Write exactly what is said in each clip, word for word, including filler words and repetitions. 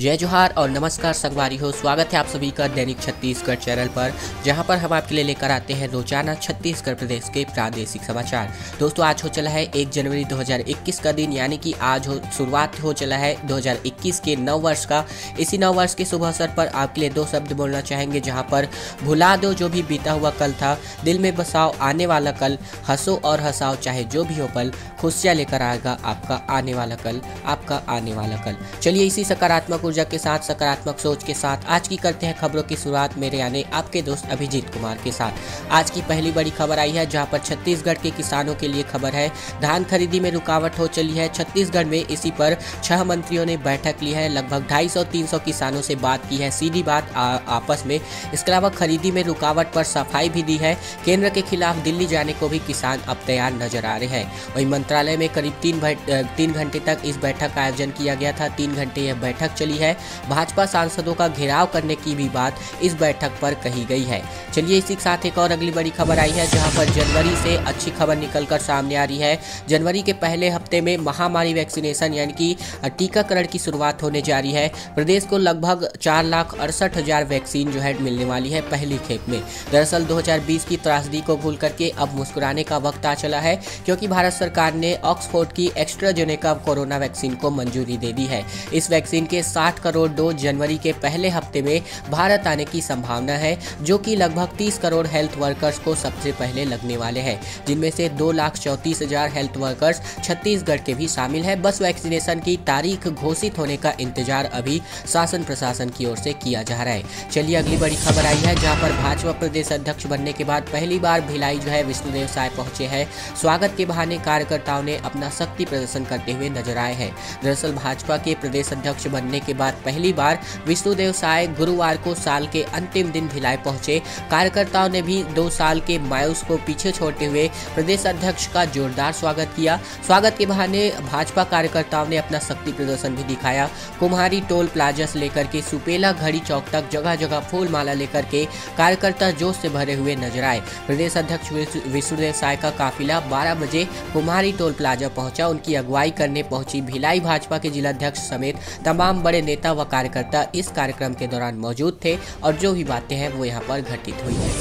जय जोहार और नमस्कार संगवारी हो। स्वागत है आप सभी का दैनिक छत्तीसगढ़ चैनल पर, जहां पर हम आपके लिए लेकर आते हैं रोजाना छत्तीसगढ़ प्रदेश के प्रादेशिक समाचार। दोस्तों आज हो चला है एक जनवरी दो हज़ार इक्कीस का दिन, यानी कि आज हो शुरुआत हो चला है दो हज़ार इक्कीस के नव वर्ष का। इसी नव वर्ष के शुभ अवसर पर आपके लिए दो शब्द बोलना चाहेंगे, जहाँ पर भुला दो जो भी बीता हुआ कल था, दिल में बसाओ आने वाला कल, हंसो और हंसाओ चाहे जो भी हो पल, खुशियाँ लेकर आएगा आपका आने वाला कल, आपका आने वाला कल। चलिए इसी सकारात्मक ऊर्जा के साथ, सकारात्मक सोच के साथ आज की करते हैं खबरों की शुरुआत, मेरे यानी आपके दोस्त अभिजीत कुमार के साथ। आज की पहली बड़ी खबर आई है, जहां पर छत्तीसगढ़ के किसानों के लिए खबर है। धान खरीदी में रुकावट हो चली है छत्तीसगढ़ में, इसी पर छह मंत्रियों ने बैठक ली है। लगभग ढाई सौ तीन सौ किसानों से बात की है, सीधी बात आ, आपस में। इसके अलावा खरीदी में रुकावट पर सफाई भी दी है। केंद्र के खिलाफ दिल्ली जाने को भी किसान अब तैयार नजर आ रहे हैं। वहीं मंत्रालय में करीब तीन तीन घंटे तक इस बैठक का आयोजन किया गया था। तीन घंटे यह बैठक चली है। भाजपा सांसदों का घेराव करने की भी बात इस बैठक पर कही गई है। चलिए इसी के साथ एक और अगली बड़ी खबर आई है, जहां पर जनवरी से अच्छी खबर निकलकर सामने आ रही है। जनवरी के पहले हफ्ते में महामारी वैक्सीनेशन यानी कि टीकाकरण की शुरुआत होने जा रही है। प्रदेश को लगभग चार लाख अड़सठ हजार वैक्सीन जो है मिलने वाली है पहली खेप में। दरअसल दो हजार बीस की त्रासदी को भूल करके अब मुस्कुराने का वक्त आ चला है, क्योंकि भारत सरकार ने ऑक्सफोर्ड की एस्ट्राजेनेका कोरोना वैक्सीन को मंजूरी दे दी है। इस वैक्सीन के साठ करोड़ डोज जनवरी के पहले हफ्ते में भारत आने की संभावना है, जो कि लगभग तीस करोड़ हेल्थ वर्कर्स को सबसे पहले लगने वाले हैं, जिनमें से दो लाख चौंतीस हजार हेल्थ वर्कर्स छत्तीसगढ़ के भी शामिल हैं। बस वैक्सीनेशन की तारीख घोषित होने का इंतजार अभी शासन प्रशासन की ओर से किया जा रहा है। चलिए अगली बड़ी खबर आई है, जहाँ पर भाजपा प्रदेश अध्यक्ष बनने के बाद पहली बार भिलाई जो है विष्णुदेव साय पहुंचे हैं। स्वागत के बहाने कार्यकर्ताओं ने अपना शक्ति प्रदर्शन करते हुए नजर आए हैं। दरअसल भाजपा के प्रदेश अध्यक्ष बनने के बाद पहली बार विष्णुदेव साय गुरुवार को साल के अंतिम दिन भिलाई पहुंचे। कार्यकर्ताओं ने भी दो साल के मायूस को पीछे छोड़ते हुए प्रदेश अध्यक्ष का जोरदार स्वागत किया। स्वागत के बहाने भाजपा कार्यकर्ताओं ने अपना शक्ति प्रदर्शन भी दिखाया। कुम्हारी टोल प्लाजा से लेकर के सुपेला घड़ी चौक तक जगह जगह फूल माला लेकर के कार्यकर्ता जोश से भरे हुए नजर आए। प्रदेश अध्यक्ष विष्णुदेव साय का काफिला बारह बजे कुम्हारी टोल प्लाजा पहुंचा। उनकी अगुवाई करने पहुंची भिलाई भाजपा के जिलाध्यक्ष समेत तमाम बड़े नेता व कार्यकर्ता इस कार्यक्रम के दौरान मौजूद थे और जो भी बातें हैं वो यहाँ पर घटित हुई हैं।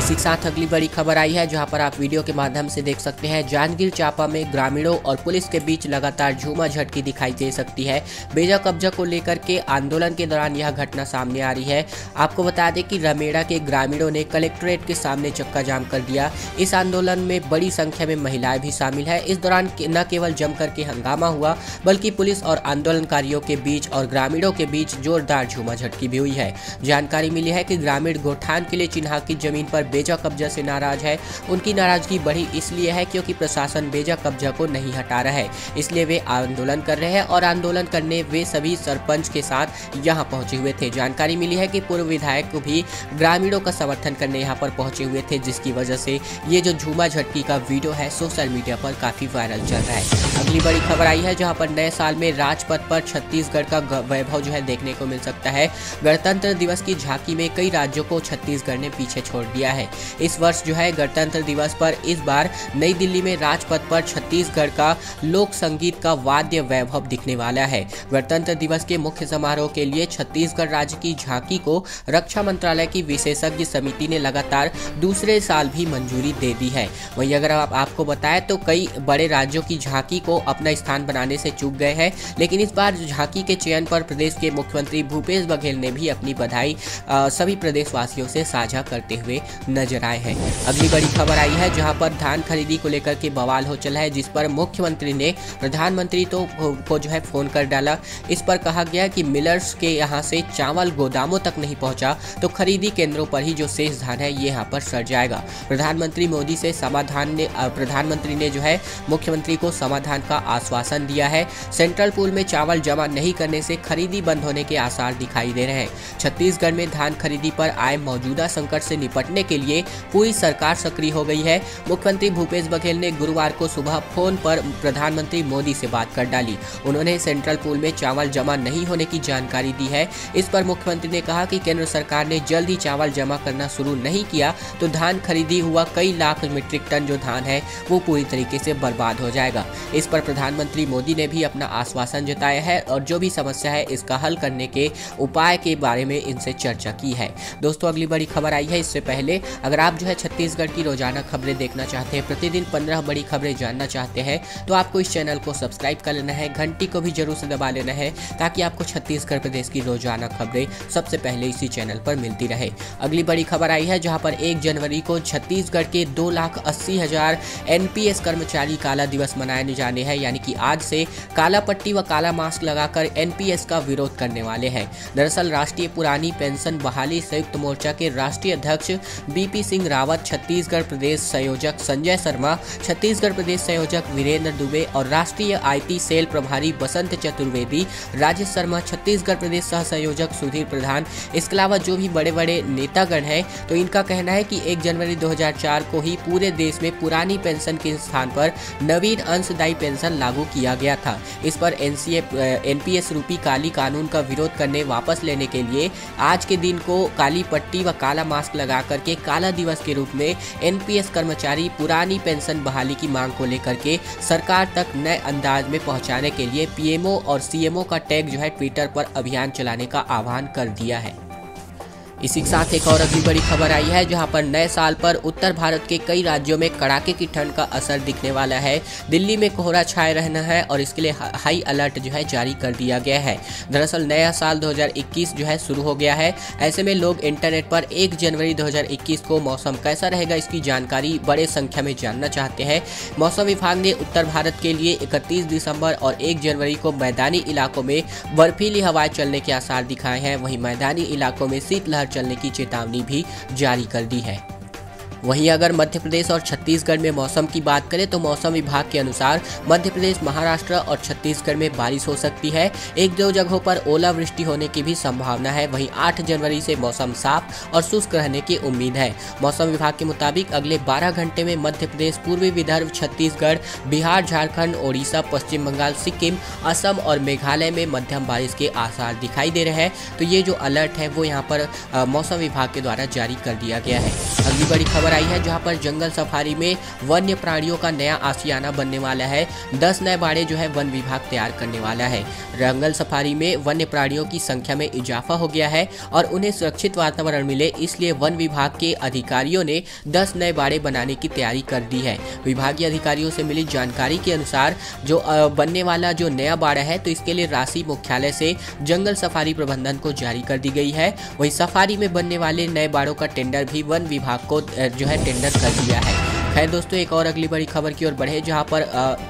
इसी के साथ अगली बड़ी खबर आई है, जहां पर आप वीडियो के माध्यम से देख सकते हैं। जांजगीर चांपा में ग्रामीणों और पुलिस के बीच लगातार झूमा झटकी दिखाई दे सकती है। बेजा कब्जा को लेकर के आंदोलन के दौरान यह घटना सामने आ रही है। आपको बता दें कि रमेड़ा के ग्रामीणों ने कलेक्ट्रेट के सामने चक्का जाम कर दिया। इस आंदोलन में बड़ी संख्या में महिलाएं भी शामिल है। इस दौरान न केवल जमकर के हंगामा हुआ, बल्कि पुलिस और आंदोलनकारियों के बीच और ग्रामीणों के बीच जोरदार झूमा झटकी भी हुई है। जानकारी मिली है कि ग्रामीण गौठान के लिए चिन्हांकित जमीन पर बेजा कब्जा से नाराज है। उनकी नाराजगी बढ़ी इसलिए है क्योंकि प्रशासन बेजा कब्जा को नहीं हटा रहा है, इसलिए वे आंदोलन कर रहे हैं। और आंदोलन करने वे सभी सरपंच के साथ यहां पहुंचे हुए थे। जानकारी मिली है कि पूर्व विधायक को भी ग्रामीणों का समर्थन करने यहां पर पहुंचे हुए थे, जिसकी वजह से ये जो झूमा झटकी का वीडियो है सोशल मीडिया पर काफी वायरल चल रहा है। अगली बड़ी खबर आई है, जहाँ पर नए साल में राजपथ पर छत्तीसगढ़ का वैभव जो है देखने को मिल सकता है। गणतंत्र दिवस की झांकी में कई राज्यों को छत्तीसगढ़ ने पीछे छोड़ दिया है। इस वर्ष जो है गणतंत्र दिवस पर इस बार नई दिल्ली में राजपथ पर छत्तीसगढ़ का लोक संगीत का वाद्य वैभव दिखने वाला है। गणतंत्र दिवस के मुख्य समारोह के लिए छत्तीसगढ़ राज्य की झांकी को रक्षा मंत्रालय की विशेषज्ञ समिति ने लगातार दूसरे साल भी मंजूरी दे दी है। वहीं अगर आप, आपको बताएं तो कई बड़े राज्यों की झांकी को अपना स्थान बनाने से चूक गए हैं, लेकिन इस बार झांकी के चयन पर प्रदेश के मुख्यमंत्री भूपेश बघेल ने भी अपनी बधाई आ, सभी प्रदेशवासियों से साझा करते हुए नजर आए हैं। अगली बड़ी खबर आई है, जहां पर धान खरीदी को लेकर के बवाल हो चला है, जिस पर मुख्यमंत्री ने प्रधानमंत्री तो को जो है फोन कर डाला। इस पर कहा गया कि मिलर्स के यहां से चावल गोदामों तक नहीं पहुंचा तो खरीदी केंद्रों पर ही जो शेष धान है ये यहां पर सड़ जाएगा। प्रधानमंत्री मोदी से समाधान ने प्रधानमंत्री ने जो है मुख्यमंत्री को समाधान का आश्वासन दिया है। सेंट्रल पूल में चावल जमा नहीं करने से खरीदी बंद होने के आसार दिखाई दे रहे हैं। छत्तीसगढ़ में धान खरीदी पर आए मौजूदा संकट से निपटने के लिए पूरी सरकार सक्रिय हो गई है। मुख्यमंत्री भूपेश बघेल ने गुरुवार को सुबह फोन पर प्रधानमंत्री मोदी से बात कर डाली। उन्होंने सेंट्रल पूल में चावल जमा नहीं होने की जानकारी दी है। इस पर मुख्यमंत्री ने कहा कि केंद्र सरकार ने जल्द ही चावल जमा करना शुरू नहीं किया तो धान खरीदी हुआ कई लाख मीट्रिक टन जो धान है वो पूरी तरीके से बर्बाद हो जाएगा। इस पर प्रधानमंत्री मोदी ने भी अपना आश्वासन जताया है और जो भी समस्या है इसका हल करने के उपाय के बारे में इनसे चर्चा की है। दोस्तों, अगली बड़ी खबर आई है। इससे पहले अगर आप जो है छत्तीसगढ़ की रोजाना खबरें देखना चाहते हैं, प्रतिदिन पंद्रह बड़ी खबरें जानना चाहते हैं, तो आपको इस चैनल को सब्सक्राइब कर लेना है, घंटी को भी जरूर से दबा लेना है ताकि आपको छत्तीसगढ़ प्रदेश की रोजाना खबरें सबसे पहले इसी चैनल पर मिलती रहे। अगली बड़ी खबर आई है जहां पर एक जनवरी को छत्तीसगढ़ के दो लाख अस्सी हजार एनपीएस कर्मचारी काला दिवस मनाए जाने हैं, यानी कि आज से काला पट्टी व काला मास्क लगाकर एनपीएस का विरोध करने वाले हैं। दरअसल राष्ट्रीय पुरानी पेंशन बहाली संयुक्त मोर्चा के राष्ट्रीय अध्यक्ष बीपी सिंह रावत, छत्तीसगढ़ प्रदेश संयोजक संजय शर्मा, छत्तीसगढ़ प्रदेश संयोजक वीरेंद्र दुबे और राष्ट्रीय आईटी सेल प्रभारी बसंत चतुर्वेदी, राजेश शर्मा, छत्तीसगढ़ प्रदेश सह संयोजक सुधीर प्रधान, इसके अलावा जो भी बड़े बड़े नेतागण हैं, तो इनका कहना है कि एक जनवरी दो हज़ार चार को ही पूरे देश में पुरानी पेंशन के स्थान पर नवीन अंशदायी पेंशन लागू किया गया था। इस पर एनपीएस रूपी काली कानून का विरोध करने वापस लेने के लिए आज के दिन को काली पट्टी व काला मास्क लगा करके काला दिवस के रूप में एनपीएस कर्मचारी पुरानी पेंशन बहाली की मांग को लेकर के सरकार तक नए अंदाज में पहुंचाने के लिए पीएमओ और सीएमओ का टैग जो है ट्विटर पर अभियान चलाने का आह्वान कर दिया है। इसी के साथ एक और अगली बड़ी खबर आई है जहां पर नए साल पर उत्तर भारत के कई राज्यों में कड़ाके की ठंड का असर दिखने वाला है। दिल्ली में कोहरा छाए रहना है और इसके लिए हाई अलर्ट जो है जारी कर दिया गया है। दरअसल नया साल दो हज़ार इक्कीस जो है शुरू हो गया है। ऐसे में लोग इंटरनेट पर एक जनवरी दो हज़ार इक्कीस को मौसम कैसा रहेगा इसकी जानकारी बड़े संख्या में जानना चाहते हैं। मौसम विभाग ने उत्तर भारत के लिए इकतीस दिसंबर और एक जनवरी को मैदानी इलाकों में बर्फीली हवाएं चलने के आसार दिखाए हैं। वहीं मैदानी इलाकों में शीतलहर चलने की चेतावनी भी जारी कर दी है। वहीं अगर मध्य प्रदेश और छत्तीसगढ़ में मौसम की बात करें तो मौसम विभाग के अनुसार मध्य प्रदेश, महाराष्ट्र और छत्तीसगढ़ में बारिश हो सकती है। एक दो जगहों पर ओलावृष्टि होने की भी संभावना है। वहीं आठ जनवरी से मौसम साफ और शुष्क रहने की उम्मीद है। मौसम विभाग के मुताबिक अगले बारह घंटे में मध्य प्रदेश, पूर्वी विदर्भ, छत्तीसगढ़, बिहार, झारखंड, उड़ीसा, पश्चिम बंगाल, सिक्किम, असम और मेघालय में मध्यम बारिश के आसार दिखाई दे रहे हैं। तो ये जो अलर्ट है वो यहाँ पर मौसम विभाग के द्वारा जारी कर दिया गया है। अगली बड़ी खबर आई है जहां पर जंगल सफारी में वन्य प्राणियों का नया आशियाना बनने वाला है। दस नए बाड़े जो है वन विभाग तैयार करने वाला है। जंगल सफारी में वन्य प्राणियों की संख्या में इजाफा हो गया है और उन्हें सुरक्षित वातावरण मिले इसलिए वन विभाग के अधिकारियों ने दस नए बाड़े बनाने की तैयारी कर दी है। विभागीय अधिकारियों से मिली जानकारी के अनुसार जो बनने वाला जो नया बाड़ा है तो इसके लिए राशि मुख्यालय से जंगल सफारी प्रबंधन को जारी कर दी गई है। वही सफारी में बनने वाले नए बाड़ों का टेंडर भी वन विभाग को जो है टेंडर कर दिया है। खैर दोस्तों, एक और अगली बड़ी खबर की ओर बढ़े जहां पर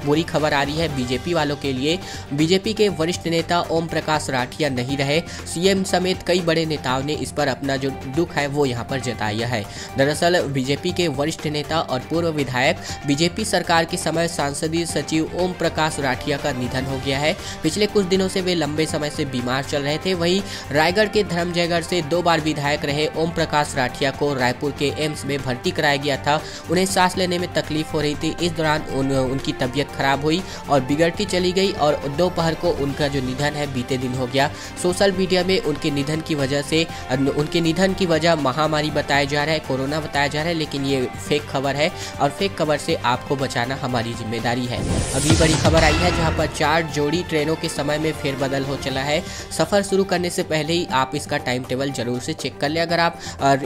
बुरी खबर आ रही है बीजेपी वालों के लिए। बीजेपी के वरिष्ठ नेता ओम प्रकाश राठिया नहीं रहे। सीएम समेत कई बड़े नेताओं ने इस पर अपना जो दुख है वो यहां पर जताया है। दरअसल बीजेपी के वरिष्ठ नेता और पूर्व विधायक, बीजेपी सरकार के समय संसदीय सचिव ओम प्रकाश राठिया का निधन हो गया है। पिछले कुछ दिनों से वे लंबे समय से बीमार चल रहे थे। वहीं रायगढ़ के धर्मजयगढ़ से दो बार विधायक रहे ओम प्रकाश राठिया को रायपुर के एम्स में भर्ती कराया गया था। उन्हें लेने में तकलीफ हो रही थी। इस दौरान उन, उनकी तबीयत खराब हुई और बिगड़ती चली गई और दोपहर को उनका जो निधन है बीते दिन हो गया। सोशल मीडिया में उनके निधन की वजह से उनके निधन की वजह महामारी बताया जा रहा है, कोरोना बताया जा रहा है, लेकिन ये फेक खबर है और फेक खबर से आपको बचाना हमारी जिम्मेदारी है। अगली बड़ी खबर आई है जहाँ पर चार जोड़ी ट्रेनों के समय में फेरबदल हो चला है। सफर शुरू करने से पहले ही आप इसका टाइम टेबल जरूर से चेक कर लें अगर आप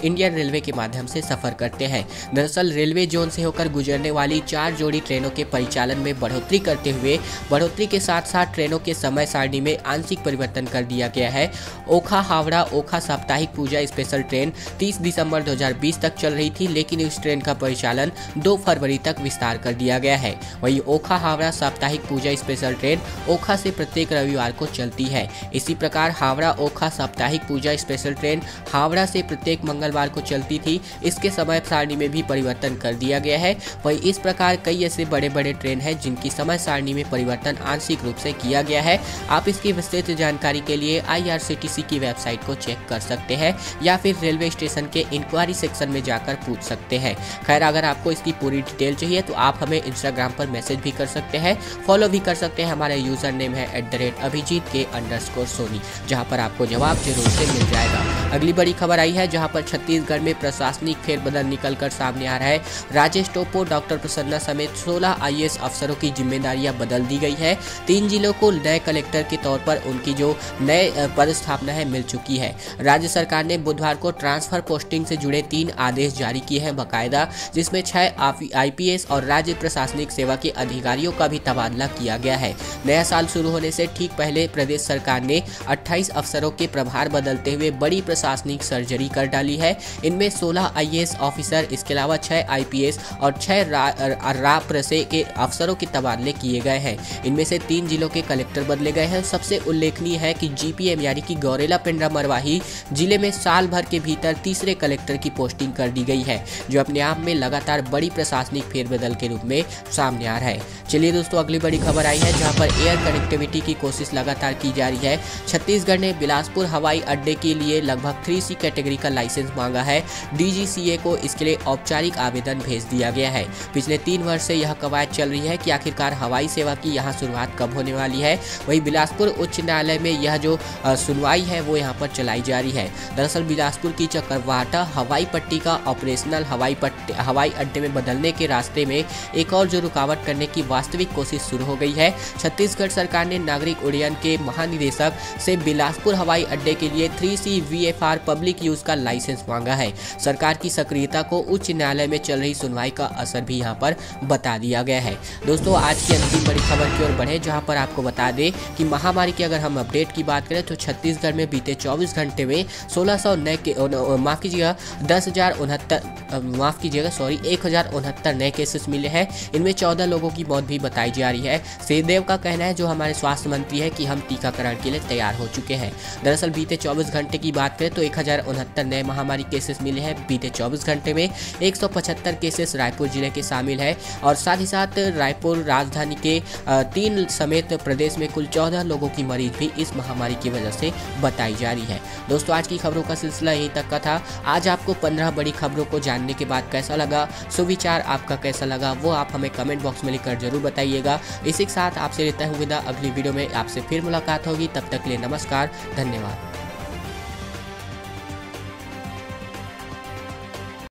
इंडियन रेलवे के माध्यम से सफर करते हैं। दरअसल रेलवे जोन से होकर गुजरने वाली चार जोड़ी ट्रेनों के परिचालन में बढ़ोतरी करते हुए बढ़ोतरी के साथ साथ ट्रेनों के समय सारणी में आंशिक परिवर्तन कर दिया गया है। ओखा हावड़ा ओखा साप्ताहिक पूजा स्पेशल ट्रेन तीस दिसंबर दो हज़ार बीस तक चल रही थी, लेकिन इस ट्रेन का परिचालन दो फरवरी तक विस्तार कर दिया गया है। वहीं ओखा हावड़ा साप्ताहिक पूजा स्पेशल ट्रेन ओखा से प्रत्येक रविवार को चलती है। इसी प्रकार हावड़ा ओखा साप्ताहिक पूजा स्पेशल ट्रेन हावड़ा से प्रत्येक मंगलवार को चलती थी। इसके समय सारणी में भी परिवर्तन कर दिया गया है। वहीं इस प्रकार कई ऐसे बड़े बड़े ट्रेंड हैं जिनकी समय सारणी में परिवर्तन आंशिक रूप से किया गया है। आप इसकी विस्तृत जानकारी के लिए I R C T C की वेबसाइट को चेक कर सकते हैं या फिर रेलवे स्टेशन के इंक्वायरी सेक्शन में जाकर पूछ सकते हैं। खैर, अगर आपको इसकी पूरी डिटेल चाहिए तो आप हमें इंस्टाग्राम पर मैसेज भी कर सकते हैं, फॉलो भी कर सकते हैं। हमारा यूजर नेम है at the rate Abhijit K under score Soni, जहाँ पर आपको जवाब जरूर से मिल जाएगा। अगली बड़ी खबर आई है जहाँ पर छत्तीसगढ़ में प्रशासनिक फेरबदल निकलकर सामने आ रहा है। राजेश टोपो, डॉक्टर प्रसन्ना समेत सोलह आई ए एस अफसरों की जिम्मेदारियां बदल दी गई है। तीन जिलों को नए कलेक्टर के तौर पर उनकी जो नए पदस्थापना है मिल चुकी है। राज्य सरकार ने बुधवार को ट्रांसफर पोस्टिंग से जुड़े तीन आदेश जारी किए हैं बाकायदा, जिसमें छह आई पी एस और राज्य प्रशासनिक सेवा के अधिकारियों का भी तबादला किया गया है। नया साल शुरू होने से ठीक पहले प्रदेश सरकार ने अट्ठाईस अफसरों के प्रभार बदलते हुए बड़ी प्रशासनिक सर्जरी कर डाली है। इनमें सोलह आई ए एस ऑफिसर, इसके अलावा छह आई पी एस और छह रा, रा, राप्रसे के अफसरों के तबादले किए गए हैं। इनमें से तीन जिलों के कलेक्टर बदले गए हैं। सबसे उल्लेखनीय है कि जी पी एम यानी कि गौरेला पेंड्रा मरवाही जिले में साल भर के भीतर तीसरे कलेक्टर की पोस्टिंग कर दी गई है, जो अपने आप में लगातार बड़ी प्रशासनिक फेरबदल के रूप में सामने आ रहा है। चलिए दोस्तों, अगली बड़ी खबर आई है जहां पर एयर कनेक्टिविटी की कोशिश लगातार की जा रही है। छत्तीसगढ़ ने बिलासपुर हवाई अड्डे के लिए लगभग थ्री सी कैटेगरी का लाइसेंस मांगा है। डी जी सी ए को इसके लिए औपचारिक आवेदन भेज दिया गया है। पिछले तीन वर्ष से यह कवायद चल रही है कि आखिरकार हवाई सेवा की यहाँ शुरुआत कब होने वाली है। वहीं बिलासपुर उच्च न्यायालय में यह जो सुनवाई है वो यहाँ पर चलाई जा रही है। दरअसल बिलासपुर की चक्रवाटा हवाई पट्टी का ऑपरेशनल हवाई पट्टी हवाई अड्डे में बदलने के रास्ते में एक और जो रुकावट करने की वास्तविक कोशिश शुरू हो गई है। छत्तीसगढ़ सरकार ने नागरिक उड्डयन के महानिदेशक से बिलासपुर हवाई अड्डे के लिए three C V F R public use का लाइसेंस मांगा है। सरकार की सक्रियता को उच्च न्यायालय में चल रही सुनवाई का असर भी यहाँ पर बता दिया गया है। दोस्तों, आज की अंतिम बड़ी खबर की ओर बढ़े जहाँ पर आपको बता दें कि महामारी की अगर हम अपडेट की बात करें तो छत्तीसगढ़ में बीते चौबीस घंटे में सोलह सौ नए माफ कीजिएगा दस हजार उनहत्तर माफ कीजिएगा सॉरी एक हजार उनहत्तर नए केसेस मिले हैं। इनमें चौदह लोगों की मौत भी बताई जा रही है। सिंहदेव का कहना है जो हमारे स्वास्थ्य मंत्री है कि हम टीकाकरण के लिए तैयार हो चुके हैं। दरअसल बीते चौबीस घंटे की बात करें तो एक हजार उनहत्तर नए महामारी केसेस मिले हैं। बीते चौबीस घंटे में एक सौ पचहत्तर केसेस रायपुर जिले के शामिल है और साथ ही साथ रायपुर राजधानी के तीन समेत प्रदेश में कुल चौदह लोगों की मरीज भी इस महामारी की वजह से बताई जा रही है। दोस्तों, आज की खबरों का सिलसिला यहीं तक का था। आज आपको पंद्रह बड़ी खबरों को जानने के बाद कैसा लगा, सुविचार आपका कैसा लगा वो आप हमें कमेंट बॉक्स में लिखकर जरूर बताइएगा। इसी के साथ आपसे लेता हूं विदा। अगली वीडियो में आपसे फिर मुलाकात होगी, तब तक के लिए नमस्कार, धन्यवाद।